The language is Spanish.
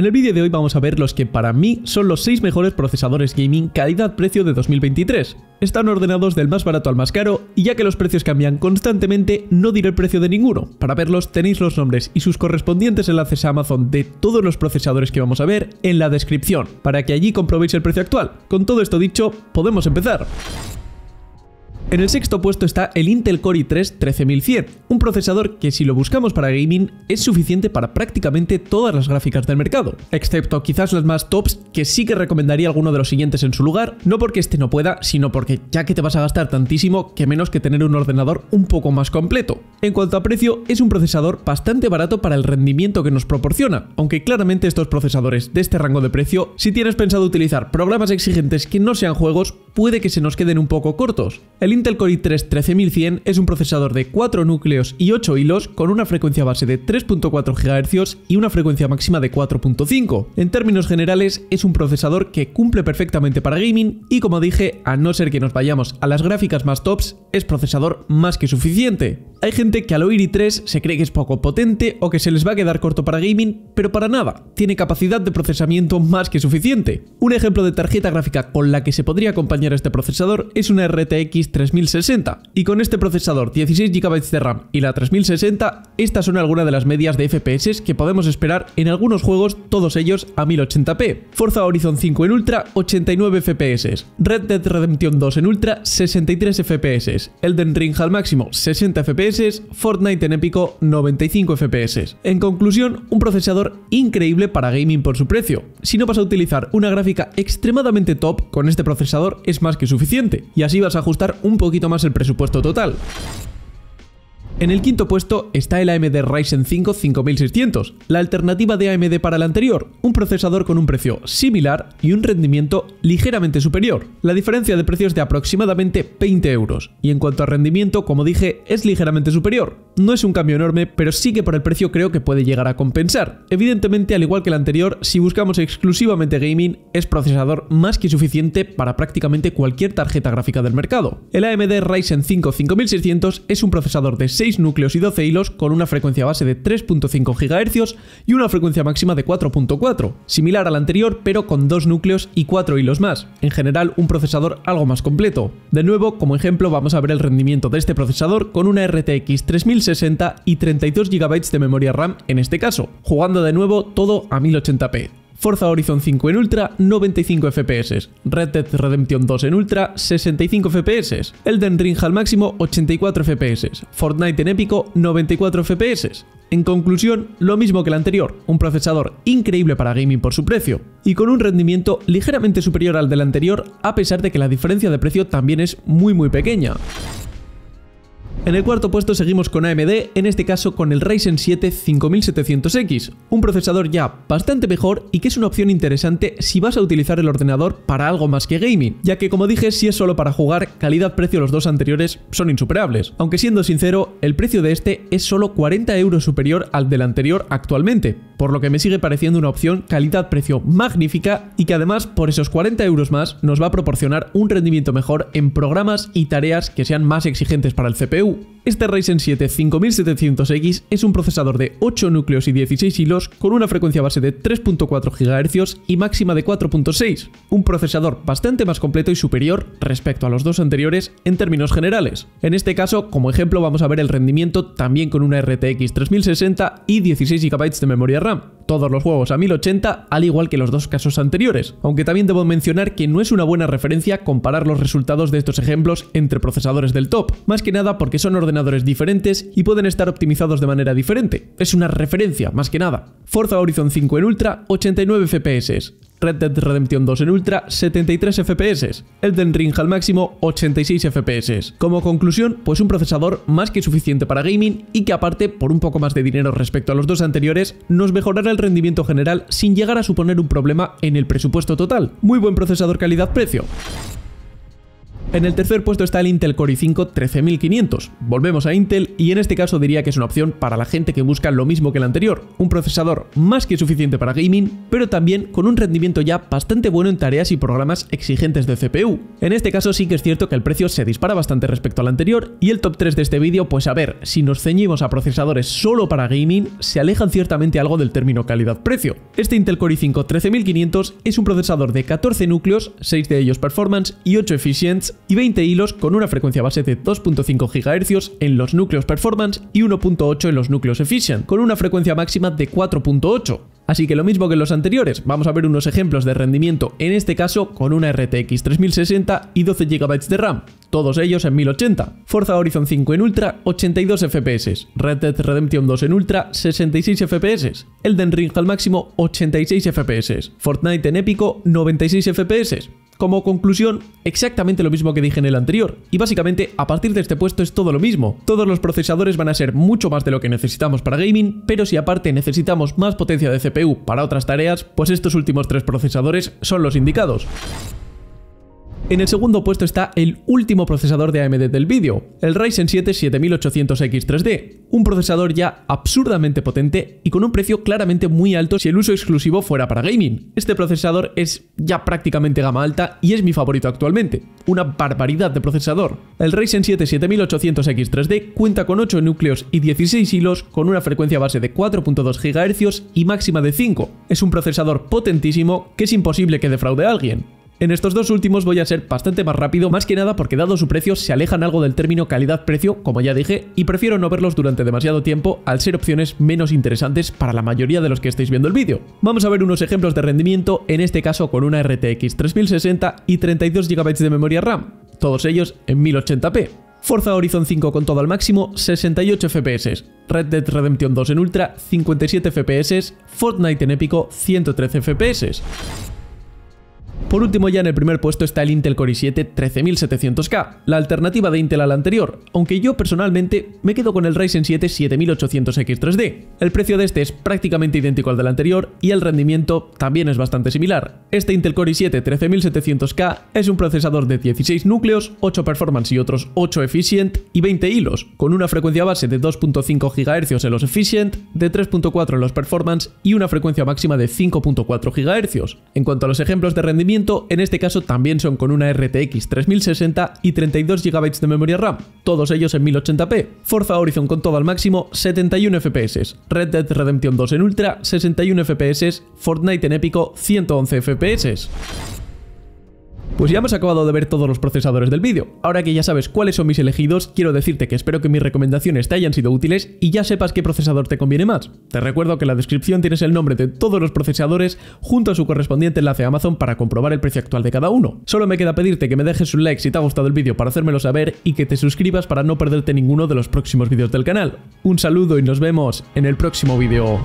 En el vídeo de hoy vamos a ver los que para mí son los 6 mejores procesadores gaming calidad-precio de 2023. Están ordenados del más barato al más caro y ya que los precios cambian constantemente no diré el precio de ninguno. Para verlos tenéis los nombres y sus correspondientes enlaces a Amazon de todos los procesadores que vamos a ver en la descripción, para que allí comprobéis el precio actual. Con todo esto dicho, podemos empezar. En el sexto puesto está el Intel Core i3-13100, un procesador que si lo buscamos para gaming es suficiente para prácticamente todas las gráficas del mercado, excepto quizás las más tops, que sí que recomendaría alguno de los siguientes en su lugar, no porque este no pueda, sino porque ya que te vas a gastar tantísimo, que menos que tener un ordenador un poco más completo. En cuanto a precio, es un procesador bastante barato para el rendimiento que nos proporciona, aunque claramente estos procesadores de este rango de precio, si tienes pensado utilizar programas exigentes que no sean juegos, puede que se nos queden un poco cortos. El Intel Core i3-13100 es un procesador de 4 núcleos y 8 hilos con una frecuencia base de 3.4 GHz y una frecuencia máxima de 4.5. En términos generales, es un procesador que cumple perfectamente para gaming y, como dije, a no ser que nos vayamos a las gráficas más tops, es procesador más que suficiente. Hay gente que al oír i3 se cree que es poco potente o que se les va a quedar corto para gaming, pero para nada, tiene capacidad de procesamiento más que suficiente. Un ejemplo de tarjeta gráfica con la que se podría acompañar este procesador es una RTX 3060, y con este procesador, 16 GB de RAM y la 3060, estas son algunas de las medias de FPS que podemos esperar en algunos juegos, todos ellos a 1080p. Forza Horizon 5 en Ultra, 89 FPS, Red Dead Redemption 2 en Ultra, 63 FPS, Elden Ring al máximo, 60 FPS, Fortnite en épico, 95 FPS. En conclusión, un procesador increíble para gaming por su precio. Si no vas a utilizar una gráfica extremadamente top, con este procesador es más que suficiente, y así vas a ajustar un poquito más el presupuesto total. En el quinto puesto está el AMD Ryzen 5 5600, la alternativa de AMD para el anterior, un procesador con un precio similar y un rendimiento ligeramente superior. La diferencia de precios es de aproximadamente 20 euros, y en cuanto a rendimiento, como dije, es ligeramente superior. No es un cambio enorme, pero sí que por el precio creo que puede llegar a compensar. Evidentemente, al igual que el anterior, si buscamos exclusivamente gaming, es procesador más que suficiente para prácticamente cualquier tarjeta gráfica del mercado. El AMD Ryzen 5 5600 es un procesador de 6 núcleos y 12 hilos con una frecuencia base de 3.5 GHz y una frecuencia máxima de 4.4, similar al anterior pero con 2 núcleos y 4 hilos más, en general un procesador algo más completo. De nuevo, como ejemplo, vamos a ver el rendimiento de este procesador con una RTX 3060 y 32 GB de memoria RAM en este caso, jugando de nuevo todo a 1080p. Forza Horizon 5 en Ultra, 95 FPS, Red Dead Redemption 2 en Ultra, 65 FPS, Elden Ring al máximo, 84 FPS, Fortnite en épico, 94 FPS. En conclusión, lo mismo que el anterior, un procesador increíble para gaming por su precio, y con un rendimiento ligeramente superior al del anterior, a pesar de que la diferencia de precio también es muy pequeña. En el cuarto puesto seguimos con AMD, en este caso con el Ryzen 7 5700X, un procesador ya bastante mejor y que es una opción interesante si vas a utilizar el ordenador para algo más que gaming, ya que, como dije, si es solo para jugar, calidad-precio los dos anteriores son insuperables, aunque siendo sincero, el precio de este es solo 40 euros superior al del anterior actualmente, por lo que me sigue pareciendo una opción calidad-precio magnífica y que además por esos 40 euros más nos va a proporcionar un rendimiento mejor en programas y tareas que sean más exigentes para el CPU. Este Ryzen 7 5700X es un procesador de 8 núcleos y 16 hilos con una frecuencia base de 3.4 GHz y máxima de 4.6, un procesador bastante más completo y superior respecto a los dos anteriores en términos generales. En este caso, como ejemplo, vamos a ver el rendimiento también con una RTX 3060 y 16 GB de memoria RAM, todos los juegos a 1080 al igual que los dos casos anteriores, aunque también debo mencionar que no es una buena referencia comparar los resultados de estos ejemplos entre procesadores del top, más que nada porque son ordenadores diferentes y pueden estar optimizados de manera diferente. Es una referencia, más que nada. Forza Horizon 5 en Ultra, 89 FPS. Red Dead Redemption 2 en Ultra, 73 FPS. Elden Ring al máximo, 86 FPS. Como conclusión, pues un procesador más que suficiente para gaming y que aparte, por un poco más de dinero respecto a los dos anteriores, nos mejorará el rendimiento general sin llegar a suponer un problema en el presupuesto total. Muy buen procesador calidad-precio. En el tercer puesto está el Intel Core i5-13500. Volvemos a Intel y en este caso diría que es una opción para la gente que busca lo mismo que el anterior, un procesador más que suficiente para gaming, pero también con un rendimiento ya bastante bueno en tareas y programas exigentes de CPU. En este caso sí que es cierto que el precio se dispara bastante respecto al anterior y el top 3 de este vídeo, pues a ver, si nos ceñimos a procesadores solo para gaming, se alejan ciertamente algo del término calidad-precio. Este Intel Core i5-13500 es un procesador de 14 núcleos, 6 de ellos performance y 8 efficients, y 20 hilos con una frecuencia base de 2.5 GHz en los núcleos performance y 1.8 en los núcleos efficient, con una frecuencia máxima de 4.8. Así que lo mismo que en los anteriores, vamos a ver unos ejemplos de rendimiento, en este caso con una RTX 3060 y 12 GB de RAM, todos ellos en 1080. Forza Horizon 5 en Ultra, 82 FPS. Red Dead Redemption 2 en Ultra, 66 FPS. Elden Ring al máximo, 86 FPS. Fortnite en épico, 96 FPS. Como conclusión, exactamente lo mismo que dije en el anterior, y básicamente a partir de este puesto es todo lo mismo. Todos los procesadores van a ser mucho más de lo que necesitamos para gaming, pero si aparte necesitamos más potencia de CPU para otras tareas, pues estos últimos tres procesadores son los indicados. En el segundo puesto está el último procesador de AMD del vídeo, el Ryzen 7 7800X3D, un procesador ya absurdamente potente y con un precio claramente muy alto si el uso exclusivo fuera para gaming. Este procesador es ya prácticamente gama alta y es mi favorito actualmente, una barbaridad de procesador. El Ryzen 7 7800X3D cuenta con 8 núcleos y 16 hilos con una frecuencia base de 4.2 GHz y máxima de 5. Es un procesador potentísimo que es imposible que defraude a alguien. En estos dos últimos voy a ser bastante más rápido, más que nada porque dado su precio se alejan algo del término calidad-precio, como ya dije, y prefiero no verlos durante demasiado tiempo al ser opciones menos interesantes para la mayoría de los que estáis viendo el vídeo. Vamos a ver unos ejemplos de rendimiento, en este caso con una RTX 3060 y 32 GB de memoria RAM, todos ellos en 1080p. Forza Horizon 5 con todo al máximo, 68 FPS. Red Dead Redemption 2 en Ultra, 57 FPS. Fortnite en épico, 113 FPS. Por último, ya en el primer puesto está el Intel Core i7-13700K, la alternativa de Intel a la anterior, aunque yo personalmente me quedo con el Ryzen 7 7800X3D. El precio de este es prácticamente idéntico al del anterior y el rendimiento también es bastante similar. Este Intel Core i7-13700K es un procesador de 16 núcleos, 8 performance y otros 8 efficient y 20 hilos, con una frecuencia base de 2.5 GHz en los efficient, de 3.4 en los performance y una frecuencia máxima de 5.4 GHz. En cuanto a los ejemplos de rendimiento, en este caso también son con una RTX 3060 y 32 GB de memoria RAM, todos ellos en 1080p. Forza Horizon con todo al máximo, 71 FPS. Red Dead Redemption 2 en Ultra, 61 FPS. Fortnite en épico, 111 FPS. Pues ya hemos acabado de ver todos los procesadores del vídeo. Ahora que ya sabes cuáles son mis elegidos, quiero decirte que espero que mis recomendaciones te hayan sido útiles y ya sepas qué procesador te conviene más. Te recuerdo que en la descripción tienes el nombre de todos los procesadores junto a su correspondiente enlace a Amazon para comprobar el precio actual de cada uno. Solo me queda pedirte que me dejes un like si te ha gustado el vídeo para hacérmelo saber y que te suscribas para no perderte ninguno de los próximos vídeos del canal. Un saludo y nos vemos en el próximo vídeo.